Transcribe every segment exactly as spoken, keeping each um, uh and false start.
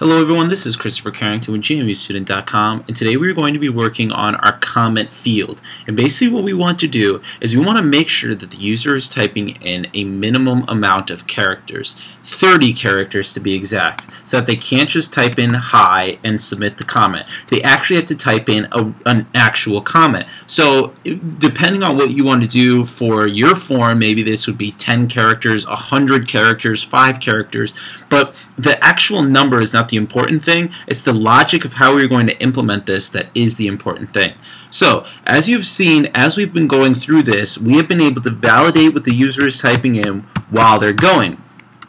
Hello everyone, this is Christopher Carrington with G M V Student dot com, and today we're going to be working on our comment field. And basically what we want to do is we want to make sure that the user is typing in a minimum amount of characters, thirty characters to be exact, so that they can't just type in hi and submit the comment. They actually have to type in a, an actual comment. So depending on what you want to do for your form, maybe this would be ten characters, one hundred characters, five characters, but the actual number is not the important thing. It's the logic of how we're going to implement this that is the important thing. So as you've seen, as we've been going through this, we have been able to validate what the user is typing in while they're going.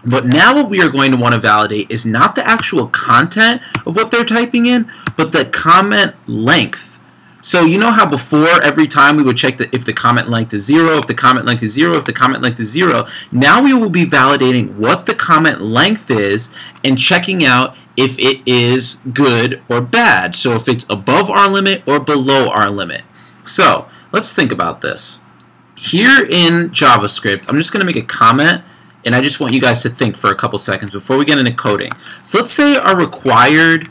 But now what we are going to want to validate is not the actual content of what they're typing in, but the comment length. So you know how before, every time we would check the, if the comment length is zero, if the comment length is zero, if the comment length is zero, now we will be validating what the comment length is and checking out if it is good or bad. So if it's above our limit or below our limit. So let's think about this. Here in JavaScript, I'm just going to make a comment, and I just want you guys to think for a couple seconds before we get into coding. So let's say our required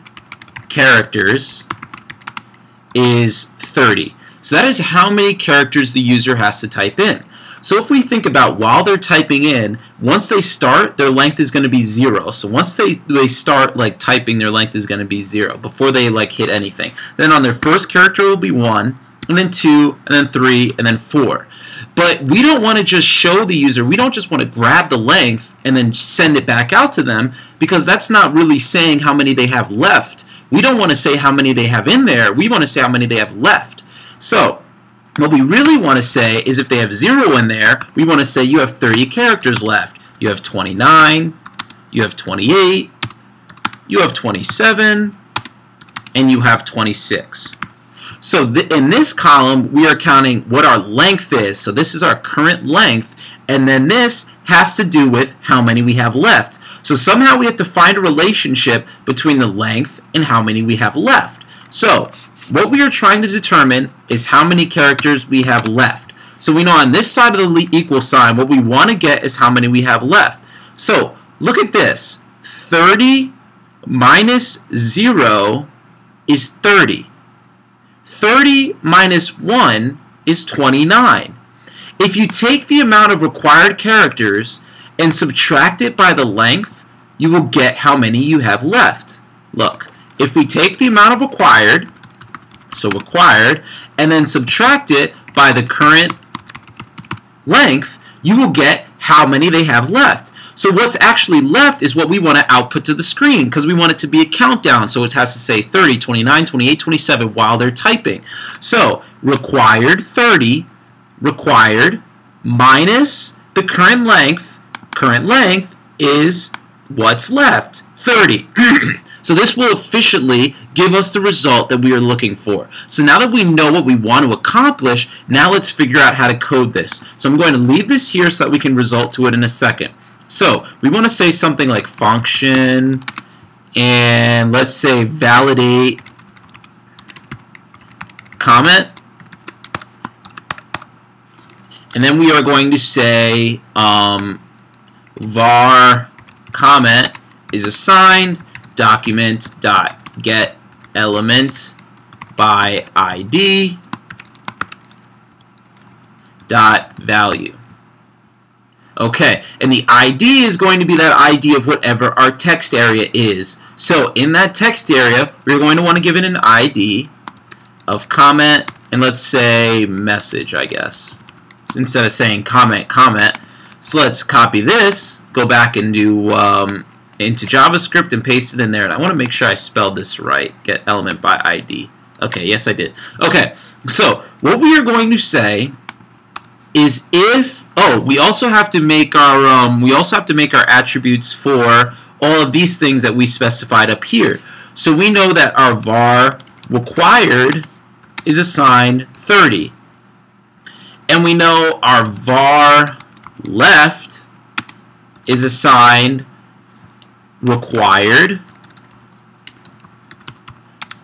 characters is thirty. So that is how many characters the user has to type in. So if we think about while they're typing in, once they start, their length is going to be zero. So once they, they start like typing, their length is going to be zero before they like hit anything. Then on their first character will be one, and then two, and then three, and then four. But we don't want to just show the user, we don't just want to grab the length and then send it back out to them, because that's not really saying how many they have left. We don't want to say how many they have in there. We want to say how many they have left. So what we really want to say is if they have zero in there, we want to say you have thirty characters left. You have twenty-nine, you have twenty-eight, you have twenty-seven, and you have twenty-six. So th- in this column, we are counting what our length is. So this is our current length, and then this has to do with how many we have left. So somehow we have to find a relationship between the length and how many we have left. So what we are trying to determine is how many characters we have left. So we know on this side of the equal sign, what we want to get is how many we have left. So look at this. thirty minus zero is thirty. thirty minus one is twenty-nine. If you take the amount of required characters and subtract it by the length, you will get how many you have left. Look, if we take the amount of required, so required, and then subtract it by the current length, you will get how many they have left. So what's actually left is what we want to output to the screen, because we want it to be a countdown. So it has to say thirty, twenty-nine, twenty-eight, twenty-seven while they're typing. So required thirty, required minus the current length. Current length is what's left, thirty. So this will efficiently give us the result that we are looking for. So now that we know what we want to accomplish, now let's figure out how to code this. So I'm going to leave this here so that we can result to it in a second. So we want to say something like function, and let's say validate comment. And then we are going to say um, var comment is assigned document dot get element by I D dot value. Okay, and the I D is going to be that I D of whatever our text area is. So in that text area, we're going to want to give it an I D of comment, and let's say message, I guess, instead of saying comment, comment. So let's copy this, go back and do um, into JavaScript and paste it in there. And I want to make sure I spelled this right, get element by I D. Okay, yes I did. Okay, so what we are going to say is if, oh, we also have to make our, um, we also have to make our attributes for all of these things that we specified up here. So we know that our var required is assigned thirty. And we know our var left is assigned required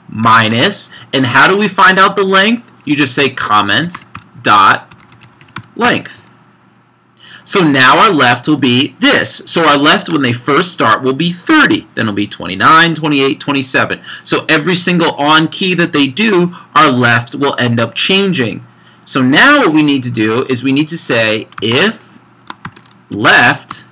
minus, and how do we find out the length? You just say comment dot length. So now our left will be this. So our left when they first start will be thirty. Then it'll be twenty-nine, twenty-eight, twenty-seven. So every single on key that they do, our left will end up changing. So now what we need to do is we need to say if left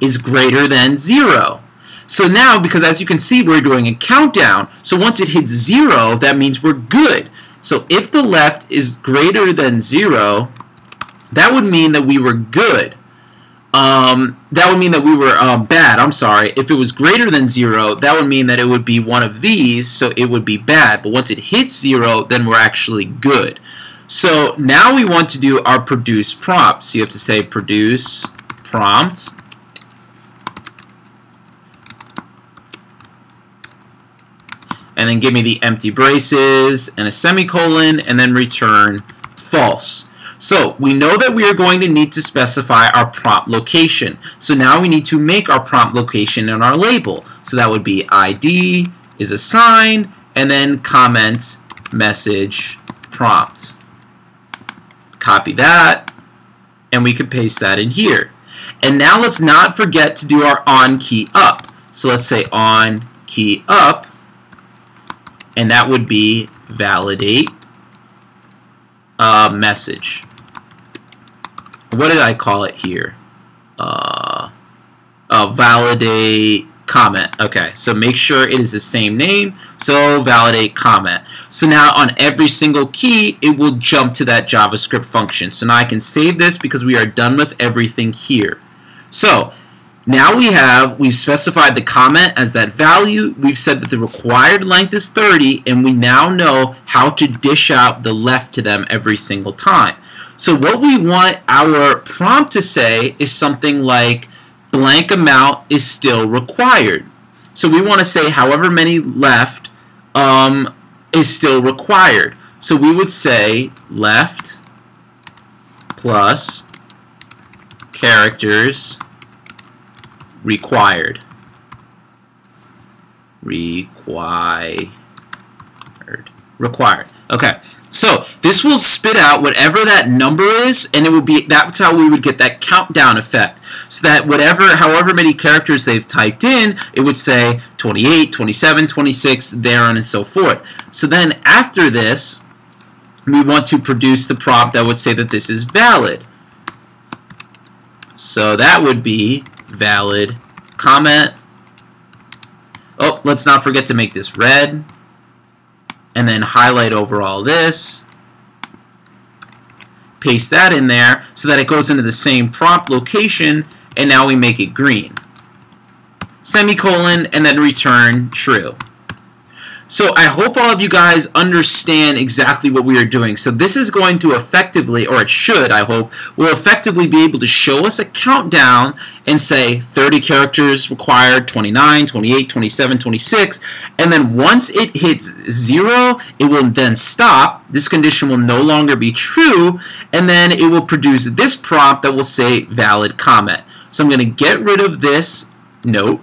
is greater than zero. So now, because as you can see, we're doing a countdown. So once it hits zero, that means we're good. So if the left is greater than zero, that would mean that we were good. Um, that would mean that we were uh, bad. I'm sorry. If it was greater than zero, that would mean that it would be one of these, so it would be bad. But once it hits zero, then we're actually good. So now we want to do our produce prompt. So you have to say produce prompt. And then give me the empty braces and a semicolon, and then return false. So we know that we are going to need to specify our prompt location. So now we need to make our prompt location in our label. So that would be I D is assigned, and then comment message prompt. Copy that, and we could paste that in here. And now let's not forget to do our on key up. So let's say on key up. And that would be validate uh, message. What did I call it here? Uh, uh, validate comment. Okay, so make sure it is the same name. So validate comment. So now on every single key, it will jump to that JavaScript function. So now I can save this because we are done with everything here. So now we have, we've specified the comment as that value, we've said that the required length is thirty, and we now know how to dish out the left to them every single time. So what we want our prompt to say is something like blank amount is still required. So we want to say however many left um, is still required. So we would say left plus characters required. Required. Required. Okay. So this will spit out whatever that number is, and it would be, that's how we would get that countdown effect. So that whatever, however many characters they've typed in, it would say twenty-eight, twenty-seven, twenty-six, there on and so forth. So then after this, we want to produce the prompt that would say that this is valid. So that would be valid comment. Oh, let's not forget to make this red, and then highlight over all this, paste that in there so that it goes into the same prompt location, and now we make it green, semicolon, and then return true. So I hope all of you guys understand exactly what we are doing. So this is going to effectively, or it should, I hope, will effectively be able to show us a countdown and say thirty characters required, twenty-nine, twenty-eight, twenty-seven, twenty-six, and then once it hits zero, it will then stop. This condition will no longer be true, and then it will produce this prompt that will say valid comment. So I'm going to get rid of this note.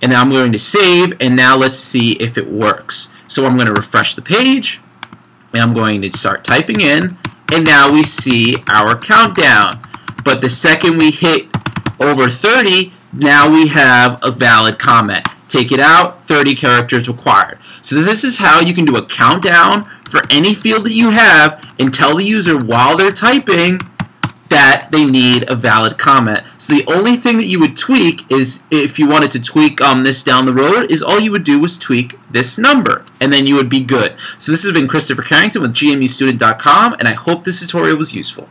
And now I'm going to save, and now let's see if it works. So I'm going to refresh the page, and I'm going to start typing in, and now we see our countdown. But the second we hit over thirty, now we have a valid comment. Take it out, thirty characters required. So this is how you can do a countdown for any field that you have and tell the user while they're typing that they need a valid comment. So the only thing that you would tweak is, if you wanted to tweak um, this down the road, is all you would do was tweak this number, and then you would be good. So this has been Christopher Carrington with G M V Student dot com, and I hope this tutorial was useful.